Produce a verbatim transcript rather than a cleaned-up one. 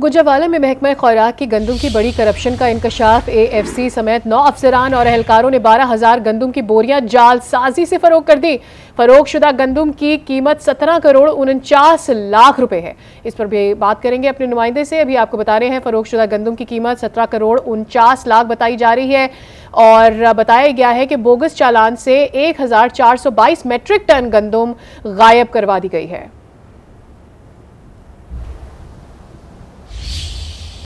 गुजरांवाला में महकमा खुराक की गंदम की बड़ी करप्शन का इंकशाफ। एएफसी समेत नौ अफसरान और अहलकारों ने बारह हजार गंदम की बोरियां जालसाजी से फरोख कर दी। फरोख्तशुदा गंदम की कीमत सत्रह करोड़ उनचास लाख रुपए है। इस पर भी बात करेंगे अपने नुमाइंदे से। अभी आपको बता रहे हैं फरोख्तशुदा गंदम की कीमत सत्रह करोड़ उनचास लाख बताई जा रही है और बताया गया है कि बोगस चालान से एक हजार चार सौ बाईस मेट्रिक टन गंदम गायब करवा दी गई है।